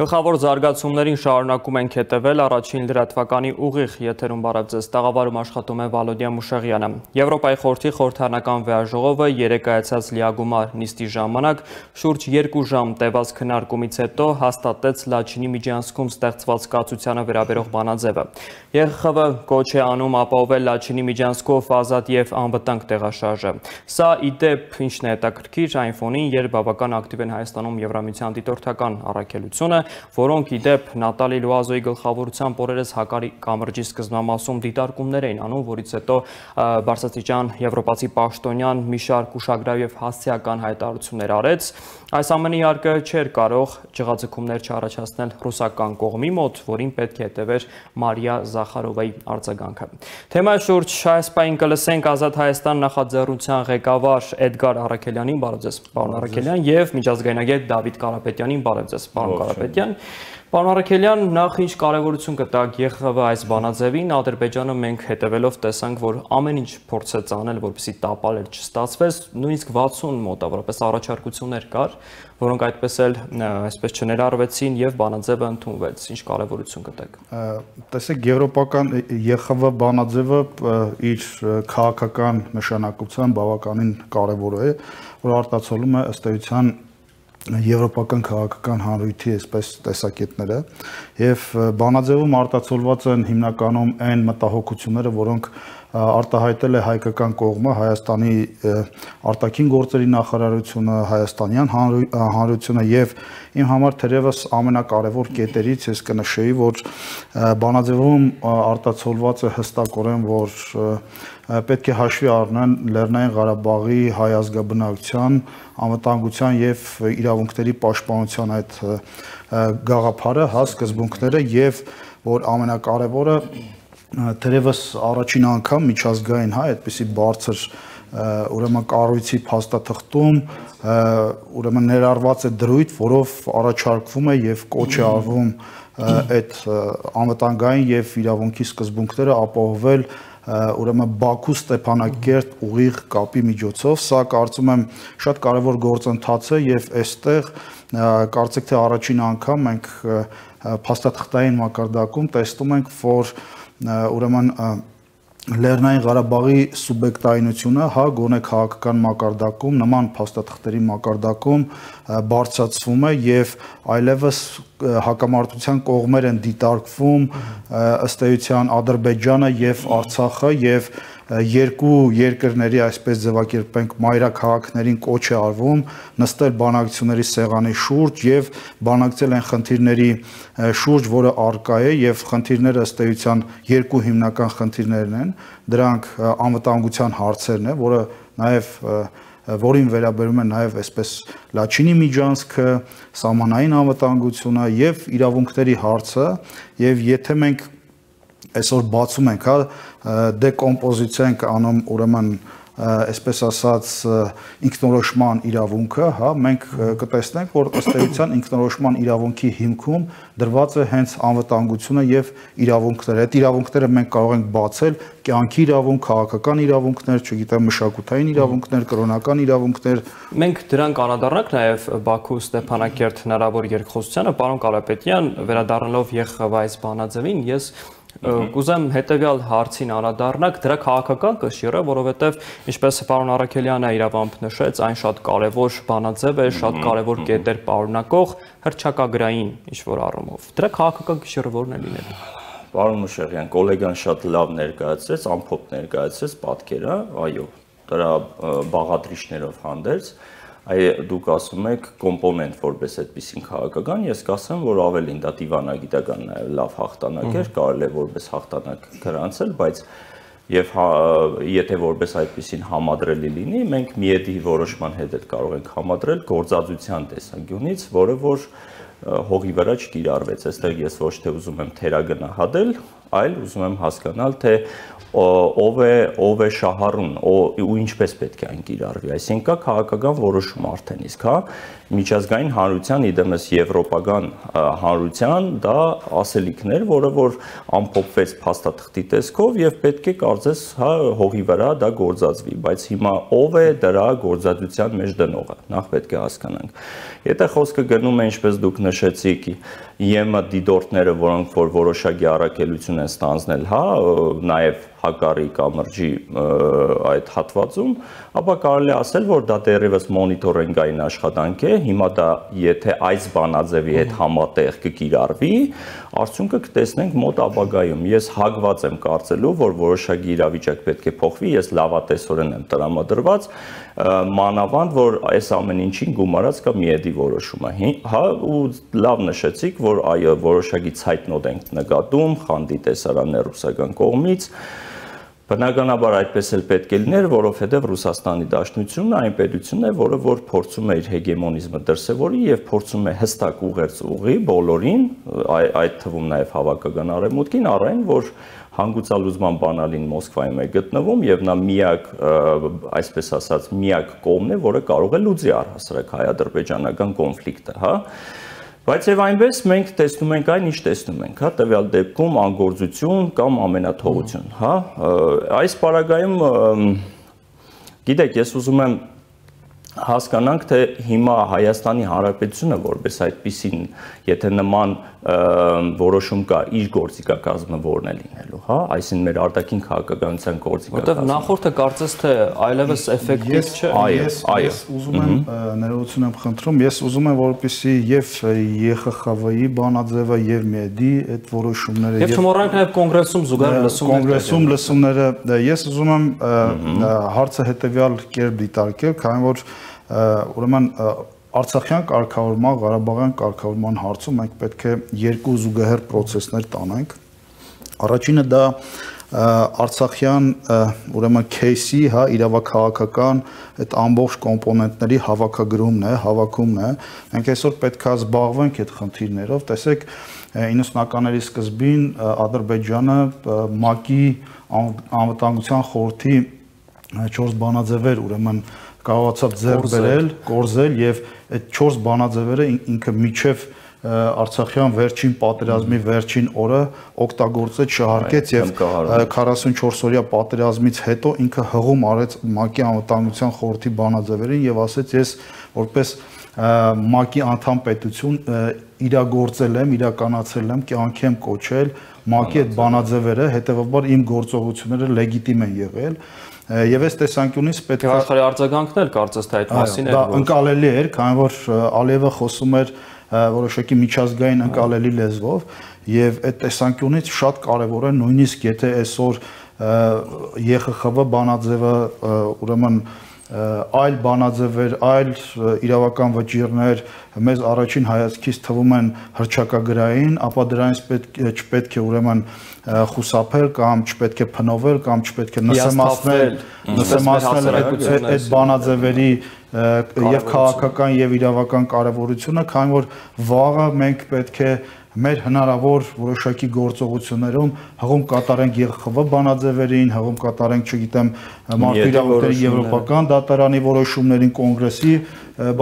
Գլխավոր զարգացումներին շարունակում ենք հետևել առաջին լրատվականի ուղիղ եթերում բարև ձեզ տաղավարում աշխատում է Վալոդյան Մուշեղյանը։ Եվրոպայի խորհրդի խորհրդանական վեաժողովը երեկ կայացած լիագումար նիստի ժամանակ շուրջ 2 ժամ տևած քննարկումից հետո հաստատեց Լաչինի միջանցքում ստեղծված կացությանը վերաբերող բանաձևը։ ԵԽԽՎ կոչ է անում ապահովել Լաչինի միջանցքով ազատ և անվտանգ տեղաշարժը։ Սա ի դեպ ինչն է հետաքրքիր այն ֆոնին, երբ բավական ակտիվ են Հայաստանում Եվրամիության դիտորդական առաքելությունը, որոնք իդեպ Նատալի Լուազոյի գլխավորությամբ օրերս Հակարի կամրջի սկզբնամասում դիտարկումներ էին անում, որից հետո բարձրաստիճան եվրոպացի պաշտոնյան մի շարք ուշագրավ և հասցեական հայտարարություններ արեց։ Այս ամենը իհարկե չէր կարող ջղաձգումներ չառաջացնել ռուսական կողմի մոտ, որին պետք է հետևեր Մարիա Զախարովայի արձագանքը։ Թեմայի շուրջ այս պահին կլսենք Ազատ Հայաստան նախաձեռնության ղեկավար Էդգար Արաքելյանին, բարև ձեզ, պարոն Արաքելյան, և միջազգայնագետ Դավիթ Կարապետյանին, բարև ձեզ, պարոն Կարապետյան։ Պարոն Արաքելյան, նախ ինչ կարևորություն կտաք ԵԽԽՎ այս բանաձևին, Ադրբեջանը մենք հետևելով տեսանք, որ ամեն ինչ փորձեց անել, որպեսզի տապալեր չստացվեց, նույնիսկ 60 մոտավորապես առաջարկություններ կար, որոնք այդպես էլ այսպես չներառվեցին եւ բանաձևը ընդունվեց։ Ինչ կարևորություն կտաք։ Տեսեք, եվրոպական ԵԽԽՎ բանաձևը իր քաղաքական նշանակության բավականին կարևոր է, որ արտացոլում է ըստ էության եվրոպական քաղաքական հանրույթի այսպես տեսակետները եւ բանաձևում արտացոլված են հիմնականում այն մտահոգությունները, որոնք արտահայտել է հայկական կողմը, Հայաստանի արտաքին գործերի նախարարությունը, հայաստանյան հանրությունը եւ իմ համար թերևս ամենակարևոր կետերից ես կնշեի, որ բանաձևում արտացոլված է հստակորեն, որ պետք է հաշվի առնեն Լեռնային Ղարաբաղի հայ ազգաբնակչության անվտանգության եւ իրավունքների պաշտպանության այդ գաղափարը, հա սկզբունքները եւ որ ամենակարևորը թերևս առաջին անգամ միջազգային հա այդպիսի բարձր ուրեմն կառույցի փաստաթղթում ուրեմն ներառված է դրույթ, որով առաջարկվում է եւ կոչ է արվում այդ անվտանգային եւ իրավունքի սկզբունքները ապահովել ուրեմն Բաքու Ստեփանակերտ ուղիղ կապի միջոցով, սա կարծում եմ շատ կարևոր գործընթաց է եւ այստեղ կարծեք թե առաջին անգամ մենք փաստաթղթային մակարդակում տեսնում ենք, որ ուրեմն Լեռնային Ղարաբաղի սուբյեկտայինությունը, հա, գոնե քաղաքական մակարդակում, նման փաստաթղթերի մակարդակում բարձրացվում է եւ այլևս հակամարտության կողմեր են դիտարկվում ըստ էության Ադրբեջանը եւ Արցախը եւ երկու երկրների այսպես ձևակերպենք մայրաքաղաքներին կոչ է արվում նստել բանակցությունների սեղանի շուրջ եւ բանակցել են խնդիրների շուրջ, որը արկա է եւ խնդիրները ըստ էության երկու հիմնական խնդիրներն են, դրանք անվտանգության հարցերն է, որը նաեւ որին վերաբերում է նաև այսպես Լաչինի միջանցքը, սահմանային անվտանգությունը եւ իրավունքների հարցը, եւ եթե մենք այսօր բացում ենք, հա, դեկոմպոզիցիա ենք անում, ուրեմն այսպես ասած ինքնորոշման իրավունքը, հա, մենք կտեսնենք, որ ըստ էության ինքնորոշման իրավունքի հիմքում դրված է հենց անվտանգությունը եւ իրավունքները։ Այդ իրավունքները մենք կարող ենք բացել կյանքի իրավունք, քաղաքական իրավունքներ, չգիտեմ, մշակութային իրավունքներ, կրոնական իրավունքներ։ Մենք դրան կանադառնանք նաեւ Բաքու Ստեփանակերտ հնարավոր երկխոսությանը, պարոն Կարապետյան, վերադառնալով ԵԽԽՎ այս բանաձևին, ես կուզեմ հետևյալ հարցին անդրադառնալ, դրա քաղաքական կշիռը, որովհետև ինչպես պարոն Արաքելյանը իրավամբ նշեց, այն շատ կարևոր բանաձև է, շատ կարևոր կետեր պարունակող հռչակագրային ինչ-որ առումով։ Դրա քաղաքական կշիռը որն է լինել։ Պարոն Մուշեղյան, գոլեգան շատ լավ ներկայացրեց, ամփոփ ներկայացրեց պատկերը, այո, դրա բաղադրիչներով հանդերձ։ Դուք ասում եք կոմպոնենտ որպես այդպիսին քաղաքական, ես կասեմ, որ ավելին դա դիվանագիտական նաև լավ հաղթանակ էր, կարելի է որպես հաղթանակ գրանցել, բայց եւ եթե որպես այդպիսին համադրելի լինի, մենք միեդի որոշման հետ էլ կարող ենք համադրել գործածության տեսանկյունից, որը որ հողի վրա չկիրառվեց։ Այստեղ ես ոչ թե ուզում եմ թերագնահատել Այլ ուզում եմ հասկանալ, թե ով է շահառուն, ու ինչպես պետք է այն կիրառվի, այսինքն կա քաղաքական որոշում արդեն, իսկ հա միջազգային հանրության, իդեմս եվրոպական հանրության, դա ասելիքներ, որը որ ամփոփվեց փաստաթղթի տեսքով եւ պետք է կարծես հա հողի վրա դա գործածվի, բայց հիմա ով է դրա գործածության մեջ դնողը, նախ պետք է հասկանանք։ Եթե խոսքը գնում է ինչպես դուք նշեցիք, ԵՄ դիտորդները, որոնք որ որոշակի առաքելություն են ստանձնել, հա, նաեւ հակարի կամրջի այդ հատվածում, ապա կարելի ասել, որ դա դեռևս մոնիտորինգային աշխատանք է, հիմա դա եթե այս բանաձևի հետ համատեղ կկիրառվի, արդյունքը կտեսնենք մոտ ապագայում։ Ես հակված եմ կարծելու, որ որոշակի իրավիճակ պետք է փոխվի, ես լավատեսորեն եմ տրամադրված, մանավանդ որ այս ամեն ինչին գումարած կա միեդի որոշումը։ Հա, ու լավ նշեցիք, որ այո, որոշակի ցայտնոտ ենք նկատում, խանդի տեսարաններ ռուսական կողմից։ Բնականաբար այդպես էլ պետք է լիներ, որովհետև Ռուսաստանի Դաշնությունը այն պետությունն է, որը որ փորձում է իր հեգեմոնիզմը դրսևորի եւ փորձում է հստակ ուղերձ ուղղի բոլորին, այդ թվում նաեւ հավաքական արևմուտքին, առայն որ հանգուցալուզման բանալին Մոսկվայում է գտնվում եւ նա միակ, այսպես ասած, միակ կողմն է, որը կարող է լուծի առհասարակ հայ-ադրբեջանական կոնֆլիկտը, հա։ Բայց եւ այնպես մենք տեսնում ենք այն ինչ տեսնում ենք, հա, տվյալ դեպքում անգործություն կամ ամենաթողություն, հա։ Այս պարագայում գիտեք, ես ուզում եմ հասկանանք, թե հիմա Հայաստանի Հանրապետությունը որպես այդպիսին, եթե նման որոշում կա, իր գործիքակազմը որն է լինելու, հա, այսինքն մեր արտաքին քաղաքականության գործիքակազմը։ Որտեղ նախորդը կարծես թե այլևս էֆեկտիվ չէ։ Ես ուզում եմ ներողություն եմ խնդրում, ես ուզում եմ որպեսզի եւ ԵԽԽՎ-ի բանաձևը եւ ՄԵԴ-ի այդ որոշումները եւ թմորանք նաեւ կոնգրեսում զուգահեռ լսումներ։ Կոնգրեսում լսումները ես ուզում եմ հարցը հետեւյալ կերպ դիտարկել, քանի որ ուրեմն Արցախյան կարգավորման, Ղարաբաղյան կարգավորման հարցում մենք պետք է երկու զուգահեռ process-ներ տանենք։ Առաջինը դա Արցախյան ուրեմն case-ի, հա, իրավաքաղաքական այդ ամբողջ կոմպոնենտների հավաքագրումն է, հավաքումն է։ Մենք այսօր պետք է զբաղվենք այդ խնդիրներով։ Տեսեք, 90-ականների սկզբին Ադրբեջանը ՄԱԿ-ի անվտանգության խորհրդի 4 բանաձևեր ուրեմն կարողացավ ձեռք բերել, կորզել եւ այդ 4 բանաձևերը ինքը միջև Արցախյան վերջին պատերազմի վերջին օրը օգտագործեց, շահարկեց եւ 44 օրյա պատերազմից հետո ինքը հղում արեց ՄԱԿ-ի անվտանգության խորհրդի բանաձևերին եւ ասեց ես որպես ՄԱԿ-ի անդամ պետություն իրագործել եմ, իրականացրել եմ, կյանքի եմ կոչել ՄԱԿ-ի այդ բանաձևերը, հետեւաբար իմ գործողությունները լեգիտիմ են եղել։ Եվ այս տեսանկյունից պետք է աշխարհի արձագանքն էլ կարծես թե այդ մասին է։ Դա ընկալելի էր, քանի որ Ալիևը խոսում էր որոշակի միջազգային ընկալելի լեզվով, եւ այդ տեսանկյունից շատ կարեւոր է նույնիսկ եթե այսօր ԵԽԽՎ բանաձևը ուրեմն այլ բանաձևեր, այլ իրավական վճիռներ մեզ առաջին հայացքից թվում են հրճակագրային, ապա դրանից չպետք է ուրեմն խուսափել կամ չպետք է փնովել կամ չպետք է նսեմացնել այդ բանաձևերի եւ քաղաքական եւ իրավական կարեւորությունը, քանի որ վաղը մենք պետք է մեր հնարավոր որոշակի գործողություններում հղում կատարենք ԵԽԽՎ բանաձևերին, հղում կատարենք, չգիտեմ, մարդու իրավունքների եվրոպական դատարանի որոշումներին, կոնգրեսի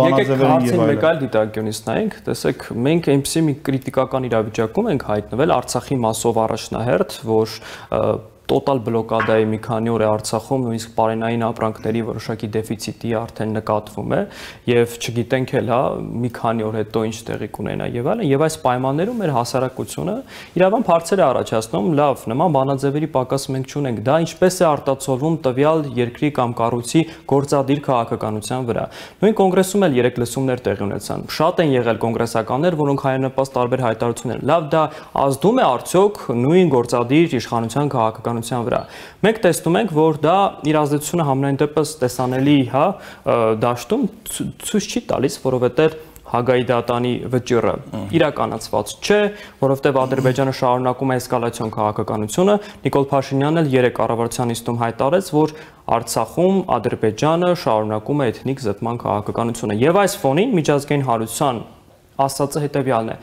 բանաձևերին եւ այլն։ Եկեք հարցին մեկ այլ դիտարկյունից նայենք, տեսեք, մենք այնպիսի մի կրիտիկական իրավիճակում ենք հայտնվել Արցախի մասով առաջնահերթ, որ տոտալ բլոկադայի մի քանի օր է Արցախում, նույնիսկ պարենային ապրանքների որոշակի դեֆիցիտի արդեն նկատվում է եւ չգիտենք էլ, հա, մի քանի օր հետո ինչ տեղի կունենա եւ այլն, եւ այս պայմաններում մեր հասարակությունը իրավամբ հարցեր է առաջացնում, լավ, նման բանաձևերի պակաս մենք չունենք, դա ինչպես է արտացոլվում տվյալ երկրի կամ կառույցի գործադիր քաղաքականության վրա։ Նույն կոնգրեսում էլ 3 լսումներ տեղի ունեցան։ Շատ են եղել կոնգրեսականներ, որոնք հայանպաստ տարբեր հայտարարություններ։ Լավ, դա ազդում է արդյոք նույն գործադիր իշխանության քաղաքական վրա։ Մենք տեսնում ենք, որ դա իր ազդեցությունը համենայն դեպս տեսանելի, հա, դաշտում ցույց չի տալիս, որովհետև Հագայի դատանի վճիռը իրականացված չէ, որովհետև Ադրբեջանը շարունակում է էսկալացիոն քաղաքականությունը։ Նիկոլ Փաշինյանն էլ 3 կառավարության նիստում հայտարարեց, որ Արցախում Ադրբեջանը շարունակում է էթնիկ զտման քաղաքականությունը։ Եվ այս ֆոնին միջազգային հանրության ասածը հետևյալն է.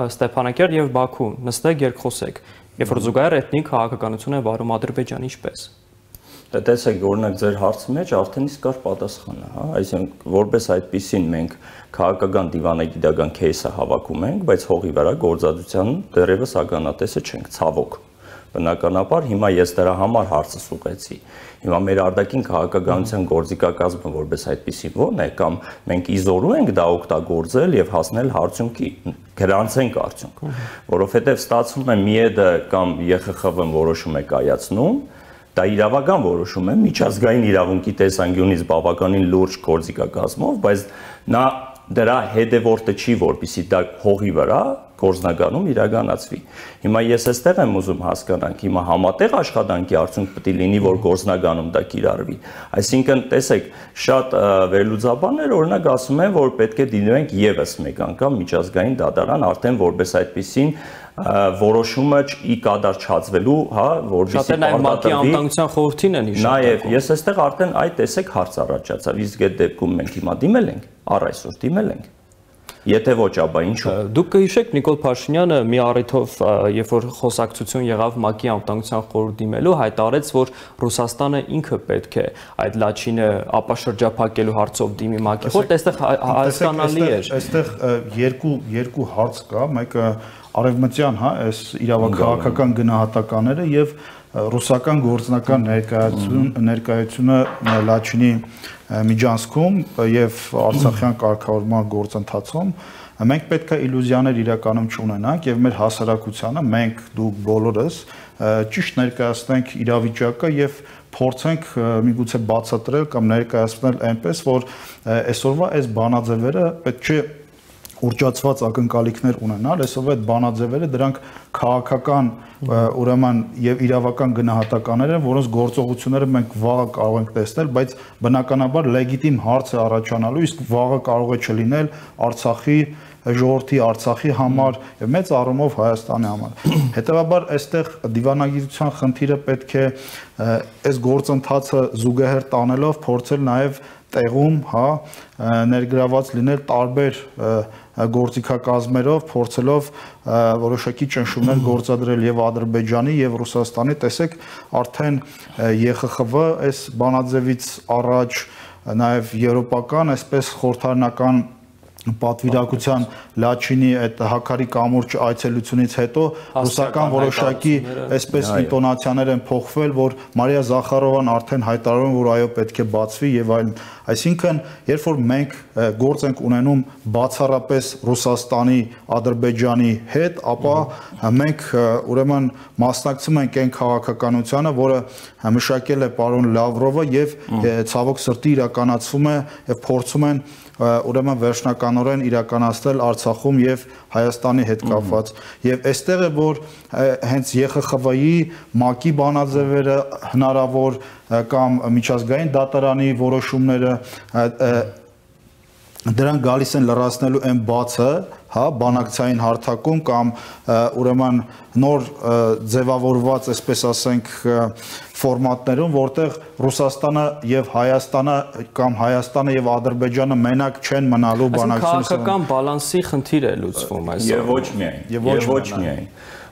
Ստեփանակերտ եւ Բաքու նստեք, երկխոսեք։ Երբ որ զուգահեռ էթնիկ քաղաքականություն է վարում Ադրբեջանի ինչպես։ Դե տեսեք, օրինակ ձեր հարցի մեջ արդեն իսկ կար պատասխանը, հա, այսինքն որպես այդպեսին մենք քաղաքական դիվանագիտական кейսը հավաքում ենք, բայց հողի վրա գործադրության դեռևս ականատեսը չենք, ցավոք։ Բնականաբար հիմա ես դրա համար հարցս ուղեցի։ Հիմա մեր արդակին քաղաքականության գործիքակազմը որպես այդպեսի ո՞րն է կամ մենք իզորու ենք դա օգտագործել եւ հասնել հարցունքի, գրանցենք արդյունք, որովհետեւ ստացվում է ՄԵԴ-ը կամ ԵԽԽՎ-ն որոշում է կայացնում, դա իրավական որոշում է միջազգային իրավունքի տեսանկյունից բավականին լուրջ գործիքակազմով, բայց նա դրա հետևորդը չի, որպեսզի դա հողի վրա գործնականում իրականացվի։ Հիմա ես էստեղ եմ ուզում հասկանանք, հիմա համատեղ աշխատանքի արդյունք պետք է լինի, որ գործնականում դա կիրառվի։ Այսինքն, տեսեք, շատ վերլուծաբաններ օրինակ ասում են, որ պետք է դինենք եւս մեկ անգամ միջազգային դատարան արդեն որպես այդպեսին որոշումը ի կադար չածվելու, հա, որովհետեւ շատերն այն ՄԱԿ-ի անվտանգության խորհրդին են հիշում։ Նաեւ ես էստեղ արդեն այդ տեսեք հարց առաջացավ, իսկ այդ դեպքում մենք հիմա դիմել ենք, առ այսօր դիմել ենք։ Եթե ոչ, ապա ինչու՞։ Դուք կհիշեք Նիկոլ Փաշինյանը մի առիթով, երբ որ խոսակցություն եղավ ՄԱԿ-ի անվտանգության խորհրդի դիմելու, հայտարարեց, որ Ռուսաստանը ինքը պետք է այդ լաչինը ապաշրջափակելու հարցով դիմի ՄԱԿ-ի խորհրդ, այստեղ հասկանալի էր։ Այստեղ երկու հարց կա, մեկը արևմտյան, հա, այս իրավաքաղաքական գնահատականները եւ ռուսական գործնական ներկայությունը լաչինի միջանցքում եւ արցախյան կարգավորման գործընթացում մենք պետք է իլյուզիաներ իրականում չունենանք եւ մեր հասարակությանը մենք դուք բոլորս ճիշտ ներկայացնենք իրավիճակը եւ փորձենք միգուցե բացատրել կամ ներկայացնել այնպես որ այսօրվա այս բանաձևերը պետք չէ ուռճացված ակնկալիքներ ունենալ, այսով այդ բանաձևերը դրանք քաղաքական, ուրեմն եւ իրավական գնահատականներ են, որոնց գործողությունները մենք վաղը կարող ենք տեսնել, բայց բնականաբար լեգիտիմ հարց է առաջանալու, իսկ վաղը կարող է չլինել Արցախի ժողովրդի, Արցախի համար եւ մեծ առումով Հայաստանի համար։ Հետեւաբար այստեղ դիվանագիտության խնդիրը պետք է այս գործընթացը զուգահեռ տանելով փորձել նաեւ տեղում, հա, ներգրաված լինել տարբեր գործիքակազմերով, փորձելով որոշակի ճնշումներ գործադրել եւ Ադրբեջանի եւ Ռուսաստանի, տեսեք, արդեն ԵԽԽՎ այս բանաձևից առաջ նաեւ եվրոպական, այսպես խորհրդարանական պատվիրակության լաչինի այդ հակարիք ամուրջ այցելությունից հետո ռուսական որոշակի այսպես ինտոնացիաներ են փոխվել, որ Մարիա Զախարովան արդեն հայտարարում որ այո պետք է բացվի եւ այլն։ Այսինքն, երբ որ մենք գործ ենք ունենում բացառապես Ռուսաստանի, Ադրբեջանի հետ, ապա մենք ուրեմն մասնակցում ենք այն քաղաքականությանը, որը մշակել է պարոն Լավրովը եւ ցավոք սրտի իրականացվում է եւ փորձում են ուրեմն վերջնականորեն իրականացնել Արցախում եւ Հայաստանի հետ կապված։ Եվ այստեղ է որ հենց ԵԽԽՎ-ի ՄԱԿ-ի բանաձևերը հնարավոր կամ միջազգային դատարանի որոշումները դրան գալիս են լրացնելու այն բացը, հա, բանակցային հարթակում կամ ուրեմն նոր ձևավորված, այսպես ասենք, ֆորմատներում, որտեղ Ռուսաստանը եւ Հայաստանը կամ Հայաստանը եւ Ադրբեջանը մենակ չեն մնալու բանակցության։ Այսինքն քաղաքական բալանսի խնդիր է լուծվում այս։ Եվ ոչ միայն,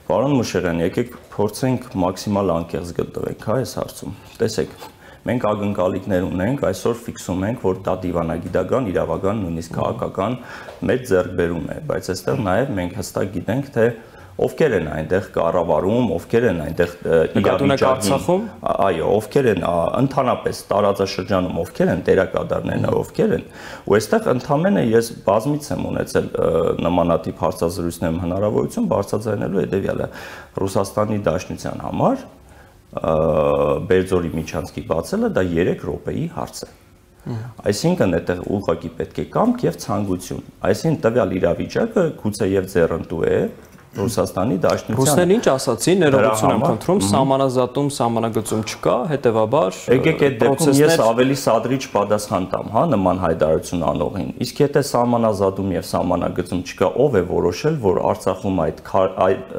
Պարոն Մուշեղյան, եկեք փորձենք մաքսիմալ անկեղծ գտնվենք, հա, այս հարցում։ Տեսեք, մենք ակնկալիքներ ունենք, այսօր ֆիքսում ենք, որ դա դիվանագիտական, իրավական, նույնիսկ քաղաքական մեծ ձեռքբերում է, բայց այստեղ նաեւ մենք հստակ գիտենք, թե ովքեր են այնտեղ կառավարում, ովքեր են այնտեղ իրավիճակում, այո, ովքեր են ընդհանրապես տարածաշրջանում, ովքեր են դերակատարներն, ովքեր են։ Ու այստեղ ընդհանրապես ես բազմից եմ ունեցել նմանատիպ հարցազրույցներում հնարավորություն բարձրացնելու հետևյալը Ռուսաստանի Դաշնության համար Բերձորի միջանցքի բացելը դա 3 րոպեի հարց է։ Այսինքն այդտեղ ուղղակի պետք է կամք եւ ցանկություն։ Այսինքն տվյալ իրավիճակը գուցե եւ ձեռնտու է Ռուսաստանի Դաշնության։ Ռուսներն ինչ ասացին, ներողություն եմ խնդրում, սահմանազատում, սահմանագծում չկա, հետեւաբար եկեք այդ դեպքում ես ավելի սադրիչ պատասխան տամ, հա, նման հայտարարություն անողին։ Իսկ եթե սահմանազատում եւ սահմանագծում չկա, ով է որոշել, որ Արցախում այդ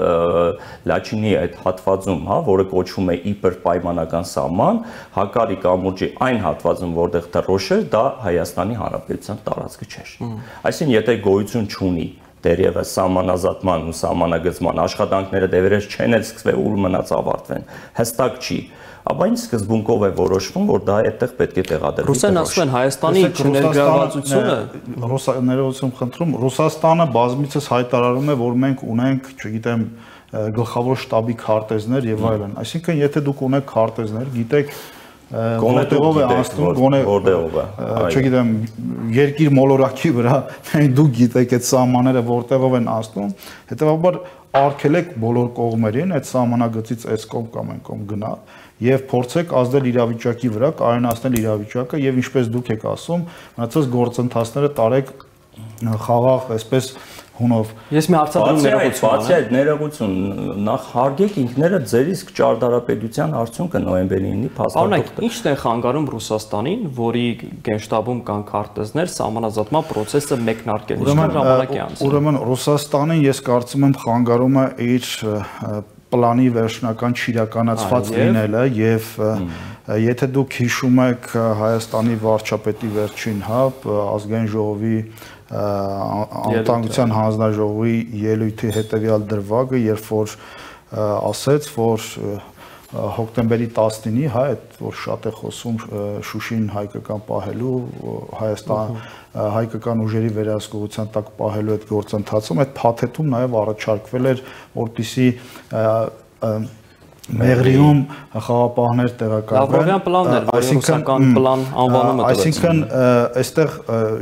լաչինի այդ հատվածում, հա, որը կոչվում է իբր պայմանական սահման, հակարիք ամուրջի այն հատվածում, որտեղ դրոշեր դա Հայաստանի Հանրապետության տարածքը չէ։ Այսինքն եթե գոյություն չունի Դերևս սահմանազատման ու սահմանագծման աշխատանքները դեռևս չեն էլ սկսվել ու մնաց ավարտվեն։ Հստակ չի, ապա ինչ սկզբունքով է որոշվում, որ դա այդտեղ պետք է տեղադրվի։ Ռուսեն ասում են Հայաստանի ներգրավվածությունը, ներողություն խնդրում, Ռուսաստանը բազմիցս հայտարարում է, որ մենք ունենք, չգիտեմ, գլխավոր շտաբի քարտեզներ եւ այլն։ Այսինքն, եթե դուք ունեք քարտեզներ, գիտեք Գոնետով է անցնում, գոնետով է, չգիտեմ, երկիր մոլորակի վրա, դուք գիտեք այդ սահմանները որտեղով են անցնում, հետևաբար արգելեք բոլոր կողմերին այդ սահմանագծից այս կողմ կամ այն կողմ գնալ եւ փորձեք ազդել իրավիճակի վրա, կայունացնել իրավիճակը եւ ինչպես դուք եք ասում, մնացած գործընթացները տարեք խաղաղ, այսպես Ես մի հարցադրում ներողություն, նախ հարգեք ինքներդ ձեր իսկ ճարտարապետության արդյունքը նոյեմբերի 9-ի փաստաթղթը։ Ինչն է խանգարում Ռուսաստանին, որի գենշտաբում կան քարտեզներ, համանազատման process-ը մեկնարկելու ժամանակի անց։ Ուրեմն Ռուսաստանին ես կարծում եմ խանգարում է իր պլանի վերջնական չիրականացված լինելը եւ եթե դուք հիշում եք Հայաստանի վարչապետի վերջին հապ ազգային ժողովի անվտանգության հանձնաժողովի ելույթի հետևյալ դրվագը, երբ որ ասեց, որ հոկտեմբերի 19-ի, հա, այդ որ շատ է խոսում Շուշին հայկական պահելու, Հայաստան հայկական ուժերի վերահսկողության տակ պահելու այդ գործընթացում, այդ փաթեթում նաև առաջարկվել էր, որպեսզի Մեղրիում խաղապահներ տեղակայվեն, այսինքն այստեղ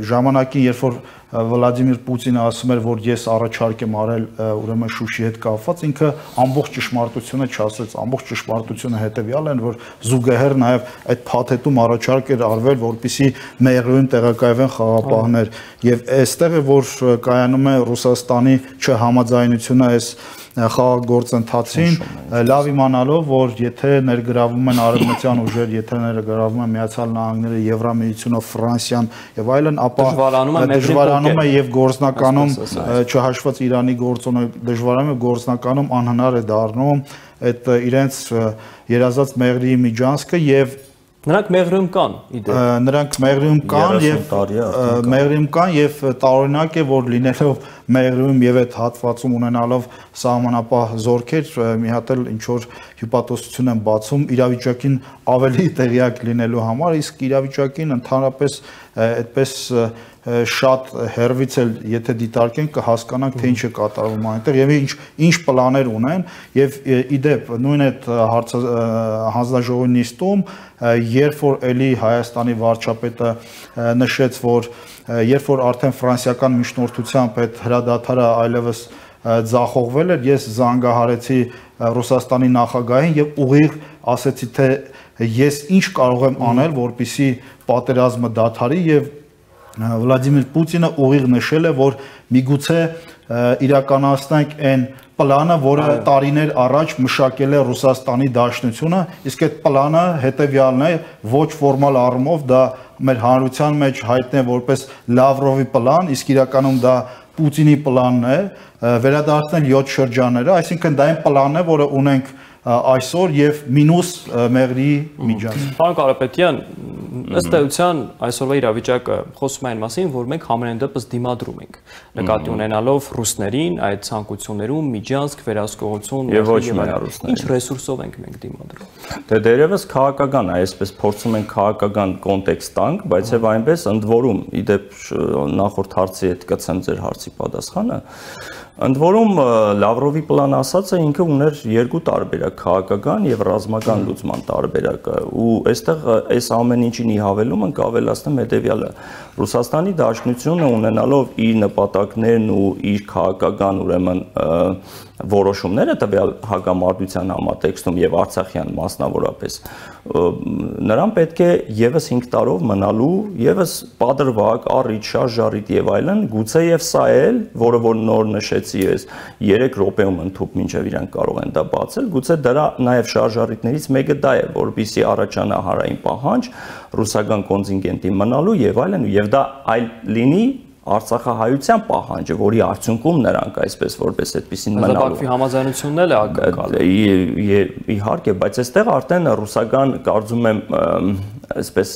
ժամանակին, երբ որ Վլադիմիր Պուտինը ասում էր, որ ես առաջարկ եմ արել ուրեմն Շուշի հետ կապված, ինքը ամբողջ ճշմարտությունը չասեց, ամբողջ ճշմարտությունը հետևյալ են, որ զուգահեռ նաև այդ փաթեթում առաջարկ էր արվել, որպեսզի Մեղրիում տեղակայվեն խաղապահներ, եւ այստեղ է որ կայանում է Ռուսաստանի չհամաձայնությունը այս խաղաղագործընթացին, լավ իմանալով, որ եթե ներգրավում են արևմտյան ուժեր, եթե ներգրավում են Միացյալ Նահանգները, Եվրամիությունը, Ֆրանսիան եւ այլն, ապա դժվարանում է եւ գործնականում չհաշված Իրանի գործոնը դժվարանում է գործնականում անհնար է դառնում այդ իրենց երազած մեղրի միջանցքը եւ Նրանք Մեղրիում կան եւ տարօրինակ է որ լինելով Մեղրիում եւ այդ հատվածում ունենալով սահմանապահ զորքեր մի հատ էլ ինչ որ հյուպատոսություն են բացում իրավիճակին ավելի տեղյակ լինելու համար, իսկ իրավիճակին ընդհանրապես այդպես շատ հերվից էլ եթե դիտարկենք կհասկանանք թե ինչ է կատարվում այնտեղ եւ ինչ պլաներ ունեն եւ իդեպ նույն այդ հանձնաժողովի նիստում երբ որ էլի Հայաստանի վարչապետը նշեց որ երբ որ արդեն ֆրանսիական միջնորդությամբ այդ հրադադարը այլևս ձախողվել էր ես զանգահարեցի Ռուսաստանի նախագահին եւ ուղիղ ասեցի թե ես ինչ կարող եմ անել որպեսզի պատերազմը դադարի եւ Վլադիմիր Պուտինը ուղիղ նշել է, որ միգուցե իրականացնենք այն պլանը, որը տարիներ առաջ մշակել է Ռուսաստանի Դաշնությունը, իսկ այդ պլանը հետևյալն է, ոչ ֆորմալ առումով դա մեր հանրության մեջ հայտնի է որպես Լավրովի պլան, իսկ իրականում դա Պուտինի պլանն է, վերադարձնել 7 շրջանները, այսինքն դա այն պլանն է, որը ունենք այսօր եւ մինուս մեղրի միջանց։ Պարոն Կարապետյան, ըստ էության այսօրվա իրավիճակը խոսում է այն մասին, որ մենք համենայն դեպս դիմադրում ենք, նկատի ունենալով ռուսներին, այդ ցանկություններում միջանցք, վերահսկողություն եւ ոչ միայն ռուսներին։ Ինչ ռեսուրսով ենք մենք դիմադրում։ Դե դերևս քաղաքական, այսպես փորձում ենք քաղաքական կոնտեքստ տանք, բայց եւ այնպես ընդ որում, ի դեպ նախորդ հարցի հետ կցեմ ձեր հարցի պատասխանը, ընդ որում Լավրովի պլանը ասած է ինքը ուներ երկու տարբերակ քաղաքական եւ ռազմական լուծման տարբերակը ու այստեղ այս ամեն ինչին ի հավելում ենք ավելացնում հետեւյալը Ռուսաստանի Դաշնությունը ունենալով իր նպատակներն ու իր քաղաքական ուրեմն որոշումները տվյալ հակամարտության համատեքստում եւ Արցախյան մասնավորապես նրան պետք է եւս 5 տարով մնալու եւս պատրվակ, առիթ, շարժարիթ եւ այլն գուցե եւ սա էլ որը որ նոր նշեցի ես 3 րոպեում ընդհուպ մինչեւ իրենք կարող են դա բացել գուցե դրա նաեւ շարժարիթներից մեկը դա է որբիսի առաջանա հարային պահանջ ռուսական կոնտինգենտի մնալու եւ այլն եւ դա այլ լինի Արցախահայության պահանջը, որի արդյունքում նրանք այսպես որպես այդպեսին մնալու։ Բաքվի համաձայնությունն էլ է ակնկալ։ Իհարկե, բայց այստեղ արդեն ռուսական կարծում եմ այսպես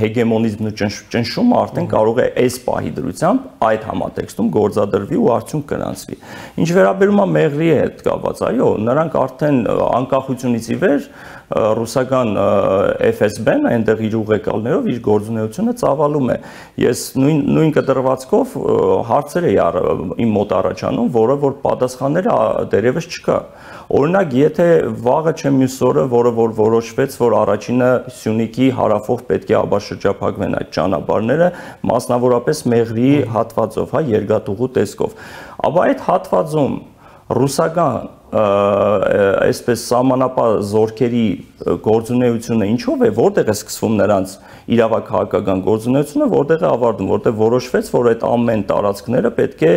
հեգեմոնիզմն ու ճնշումը արդեն կարող է այս պահի դրությամբ այդ համատեքստում գործադրվի ու արդյունք գրանցվի։ Ինչ վերաբերում է մեղրի հետ կապված, այո, նրանք արդեն անկախությունից ի վեր ռուսական FSB-ն այնտեղ իր ուղեկալներով իր գործունեությունը ծավալում է։ Ես նույն կտրվածքով հարցեր էի իմ մոտ առաջանում, որը որ պատասխանները դերևս չկա։ Օրինակ, եթե վաղը չէ մյուս օրը, որը որ որոշվեց, որ առաջինը Սյունիքի հարավով պետք է ապաշրջափակվեն այդ ճանապարհները, մասնավորապես մեղրի հատվածով, հա, երկաթուղու տեսքով, ապա այդ հատվածում ռուսական այսպես սահմանապահ զորքերի գործունեությունը ինչով է, որտեղ է սկսվում նրանց իրավական քաղաքական գործունեությունը, որտեղ է ավարտվում, որտեղ որոշվեց, որ այդ ամեն տարածքները պետք է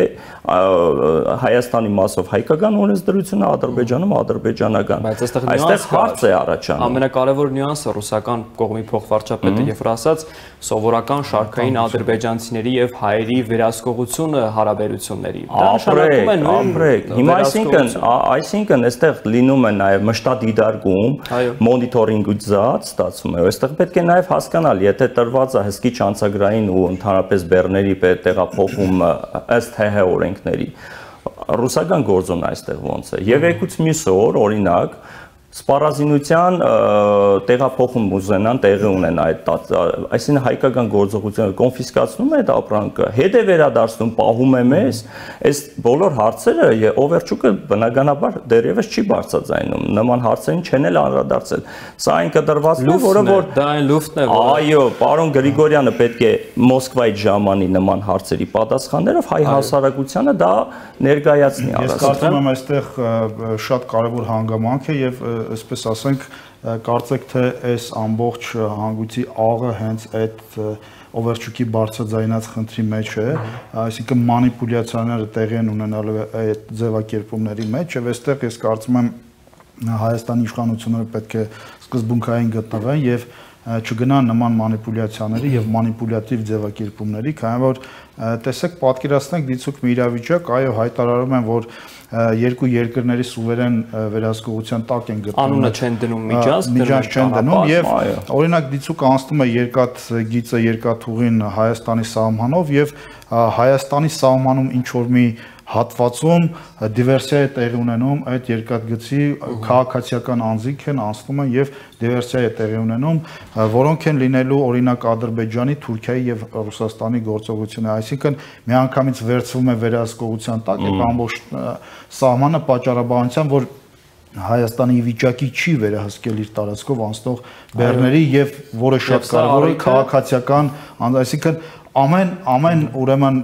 Հայաստանի մասով հայկական օրենսդրությունը, Ադրբեջանում ադրբեջանական։ Բայց այստեղ հարց է առաջանում։ Ամենակարևոր նյուանսը ռուսական կողմի փոխվարչապետը երբ ասաց, սովորական շարքային ադրբեջանցիների եւ հայերի վերահսկողությունը հարաբերությունների։ Դա նշանակում է նույն։ Հիմա այսինքն այստեղ լինում է նաև մշտատ դիտարկում, մոնիտորինգուզած ստացվում է։ Այստեղ պետք է նաև հասկանալ, եթե տրված է հսկիչ անցագրային ու ընդհանրապես բեռների տեղափոխումը ըստ ՀՀ օրենքների, ռուսական գործոնն այստեղ ոնց է։ Եվ եկուց մյուս օր, օրինակ, սպառազինության տեղափոխում ուզենան տեղի ունեն այդ, այսինքն հայկական գործողությունը կոնֆիսկացնում է այդ ապրանքը, հետո վերադարձնում, պահում է մեզ, այս բոլոր հարցերը օվերչուկը բնականաբար դերևս չի բարձրացնում, նման հարցերին չեն էլ անդրադարձել։ Սա այն կտրվածքն է, որը որ դա այն լուֆտն է։ Այո, պարոն Գրիգորյանը պետք է Մոսկվայից ժամանի նման հարցերի պատասխաններով հայ հասարակությանը դա ներկայացնի առանց։ Ես կարծում եմ այստեղ շատ կարևոր հանգամանք է եւ այսպես ասենք, կարծեք թե այս ամբողջ հանգույցի աղը հենց այդ օվերչուկի բարձրաձայնած խնդրի մեջ է, այսինքն մանիպուլյացիաները տեղի են ունենալու այդ ձևակերպումների մեջ, եւ այստեղ ես կարծում եմ Հայաստանի իշխանությունները պետք է սկզբունքային գտնվեն եւ չգնան նման մանիպուլյացիաների եւ մանիպուլյատիվ ձևակերպումների, քանի որ տեսեք, պատկերացնենք դիցուկ մի իրավիճակ, այո, հայտարարում են, որ երկու երկրների սուվերեն վերահսկողության տակ են գտնվում, անունը չեն դնում, միջանց չեն դնում եւ օրինակ դիցուկ անցնում է երկաթ գիծը երկաթուղին Հայաստանի սահմանով եւ Հայաստանի սահմանում ինչ որ մի հատվածում դիվերսիա է տեղի ունենում, այդ երկաթգծի քաղաքացիական անձինք են անցնում են եւ դիվերսիա է տեղի ունենում, որոնք են լինելու օրինակ Ադրբեջանի, Թուրքիայի եւ Ռուսաստանի գործողությունը, այսինքն միանգամից վերցվում է վերահսկողության տակ այդ ամբողջ սահմանը պատճառաբանությամբ, որ Հայաստանի վիճակի չի վերահսկել իր տարածքով անցնող բեռների եւ որը շատ կարեւոր է քաղաքացիական, այսինքն ամեն ուրեմն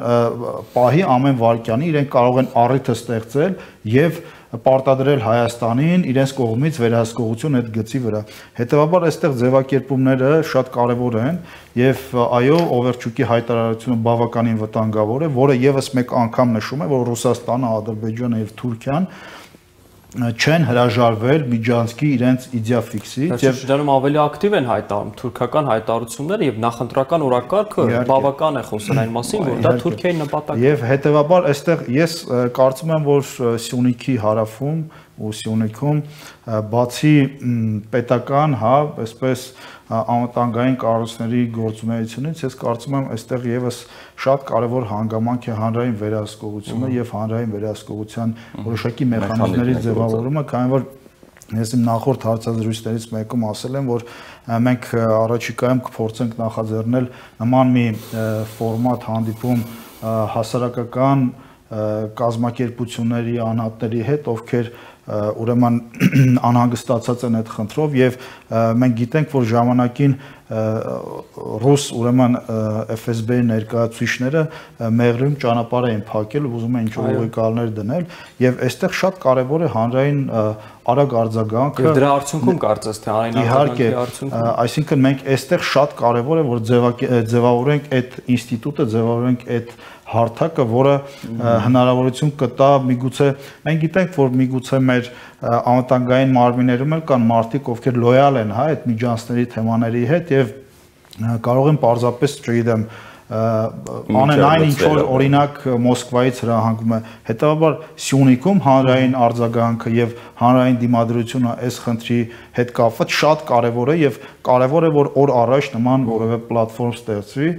պահի, ամեն վարքյանի իրենք կարող են առիթը ստեղծել եւ պարտադրել Հայաստանին իրենց կողմից վերահսկողություն այդ գծի վրա։ Հետևաբար այստեղ ձևակերպումները շատ կարևոր են եւ այո, Օվերչուկի հայտարարությունը բավականին վտանգավոր է, որը եւս մեկ անգամ նշում է, որ Ռուսաստանը, Ադրբեջանը եւ Թուրքիան չեն հրաժարվել միջանցքի իրենց իդեաֆիքսից եւ դրանով ավելի ակտիվ են հայտարարում թուրքական հայտարարությունները եւ նախընտրական օրակարգը բավական է խոսել այն մասին, որ դա Թուրքիայի նպատակն է։ Եվ հետեւաբար այստեղ ես կարծում եմ, որ Սյունիքի հարավում ու Սյունիքում բացի պետական, հա, այսպես անվտանգային կառույցների գործունեությունից, ես կարծում եմ այստեղ եւս շատ կարևոր հանգամանք է հանրային վերահսկողությունը եւ հանրային վերահսկողության որոշակի մեխանիզմների ձևավորումը, քանի որ ես իմ նախորդ հարցազրույցներից մեկում ասել եմ, որ մենք առաջիկայում կփորձենք նախաձեռնել նման մի ֆորմատ հանդիպում հասարակական կազմակերպությունների անհատների հետ, ովքեր ուրեմն անհանգստացած են այդ խնդրով եւ մենք գիտենք, որ ժամանակին ռուս ուրեմն FSB ներկայացուցիչները մեղրում ճանապարհ էին փակել ու ուզում են ինչ որ ուղեկալներ դնել եւ այստեղ շատ կարեւոր է հանրային արագ արձագանքը եւ դրա արդյունքում կարծես թե այն իհարկե այսինքն մենք այստեղ շատ կարեւոր է որ ձևավորենք այդ ինստիտուտը, ձևավորենք այդ հարթակը, որը հնարավորություն կտա միգուցե մենք գիտենք, որ միգուցե մեր անվտանգային մարմիներում էլ կան մարդիկ, ովքեր լոյալ են, հա, այդ միջանցքների թեմաների հետ եւ կարող են պարզապես, չգիտեմ, Անենայն ինչ որ օրինակ Մոսկվայից հրահանգում է, հետաբար Սյունիքում հանրային արձագանքը եւ հանրային դիմադրությունը այս խնդրի հետ կապված շատ կարեւոր է եւ կարեւոր է որ օր առաջ նման որևէ պլատֆորմ ստեղծվի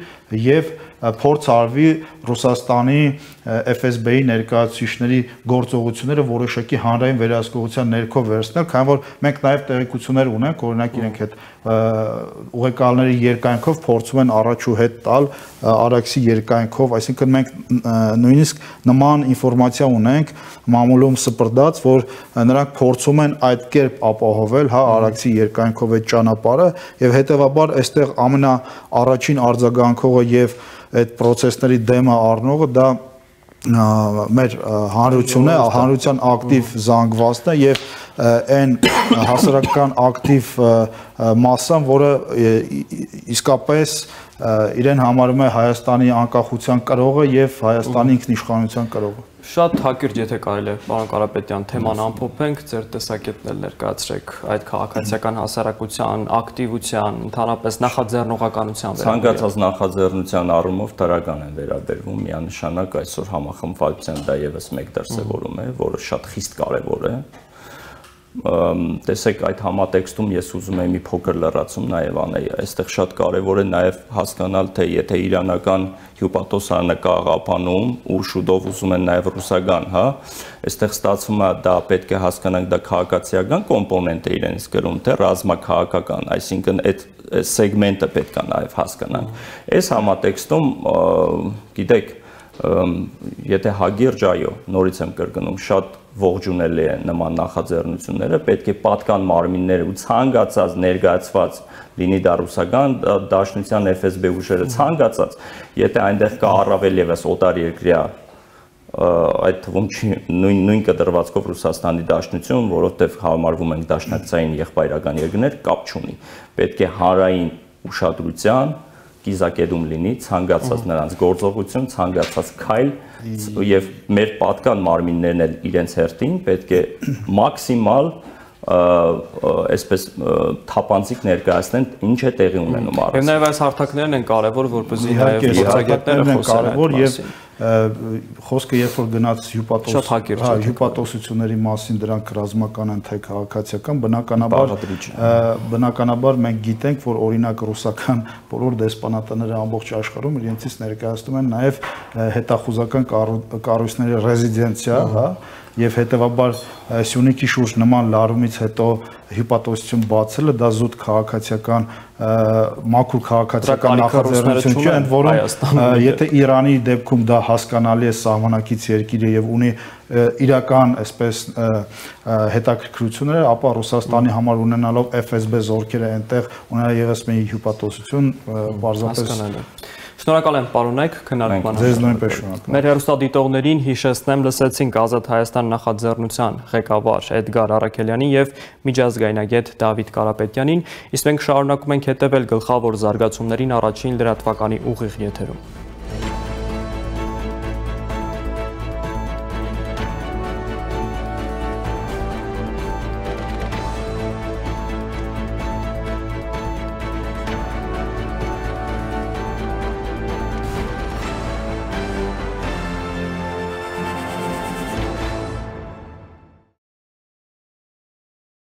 եւ փորձ արվի Ռուսաստանի FSB-ի ներկայացուցիչների գործողությունները որոշակի հանրային վերահսկողության ներքո վերցնել, քանի որ մենք նաեւ տեղեկություններ ունենք, օրինակ իրենք այդ ուղեկալների երկայնքով փորձում են առաջ ու հետ տալ Արաքսի երկայնքով, այսինքն մենք նույնիսկ նման ինֆորմացիա ունենք մամուլում սպրդած, որ նրանք փորձում են այդ կերպ ապահովել հա Արաքսի երկայնքով այդ ճանապարհը եւ հետեւաբար այստեղ ամենաառաջին արձագանքողը եւ այդ procesների դեմը առնողը դա մեր հանրությունն է, հանրության ակտիվ զանգվածն է եւ այն հասարակական ակտիվ մասն, որը իսկապես իրեն համարում է Հայաստանի անկախության կրողը եւ Հայաստանի ինքնիշխանության կրողը։ Շատ հակիրճ, եթե կարելի է, պարոն Կարապետյան, թեման ամփոփենք, ձեր տեսակետն էլ ներկայացրեք այդ քաղաքացիական հասարակության ակտիվության, ընդհանրապես նախաձեռնողականության վերաբերյալ։ Ցանկացած նախաձեռնության առումով դրական են վերաբերվում, միանշանակ այսօր համախմբվածության դա եւս մեկ դրսեւորում է, որը շատ խիստ կարեւոր է։ Տեսեք այդ համատեքստում ես ուզում եմ մի փոքր լրացում նաև անել, այստեղ շատ կարևոր է նաև հասկանալ, թե եթե իրանական հյուպատոսանակ աղապանում ու շուտով ուզում են նաև ռուսական, հա, այստեղ ստացվում է դա պետք է հասկանանք դա քաղաքացիական կոմպոնենտ է իրենց գրում, թե ռազմաքաղաքական, այսինքն այդ սեգմենտը պետք է նաև հասկանանք։ Այս համատեքստում գիտեք, եթե հագիրջ այո, նորից եմ կրկնում, շատ ողջունելի է նման նախաձեռնությունները, պետք է պատկան մարմիններ ու ցանկացած ներկայացված լինի դա ռուսական դաշնության FSB ուժերը ցանկացած, եթե այնտեղ կա առավել եւս օտար երկրյա այդ թվում նույն կտրվածքով Ռուսաստանի դաշնություն, որովհետեւ համարվում են դաշնակցային եղբայրական երկրներ, կապ չունի։ Պետք է հանրային ուշադրության կիզակետում լինի, ցանկացած նրանց գործողություն, ցանկացած քայլ եւ մեր պատկան մարմիններն էլ իրենց հերթին պետք է մաքսիմալ այսպես թափանցիկ ներկայացնեն ինչ է տեղի ունենում առ։ Եվ նաեւ այս հարթակներն են կարեւոր, որպեսզի հայ գործակալները խոսեն եւ խոսքը երբ որ գնաց հյուպատոսությունների մասին, դրանք ռազմական են թե քաղաքացիական, բնականաբար մենք գիտենք, որ օրինակ ռուսական բոլոր դեսպանատները ամբողջ աշխարհում իրենցից ներկայացնում են նաեւ հետախուզական կառույցների ռեզիդենցիա, հա, եւ հետեւաբար Սյունիքի շուրջ նման լարումից հետո հյուպատոսություն բացելը դա զուտ քաղաքացիական մաքուր քաղաքացիական նախաձեռնություն չէ, ընդ որում եթե Իրանի դեպքում դա հասկանալի է սահմանակից երկիրը եւ ունի իրական այսպես հետաքրքրությունները, ապա Ռուսաստանի համար ունենալով FSB զորքերը այնտեղ ունենա եղած մի հյուպատոսություն բարձրապես Շնորհակալ եմ, պարոն Էգ, քննարկման համար։ Մեր հեռուստադիտողներին հիշեցնեմ, լսեցինք Ազատ Հայաստան նախաձեռնության ղեկավար Էդգար Արաքելյանին եւ միջազգայնագետ Դավիթ Կարապետյանին, իսկ մենք շարունակում ենք հետևել գլխավոր զարգացումներին առաջին լրատվականի ուղիղ եթերում։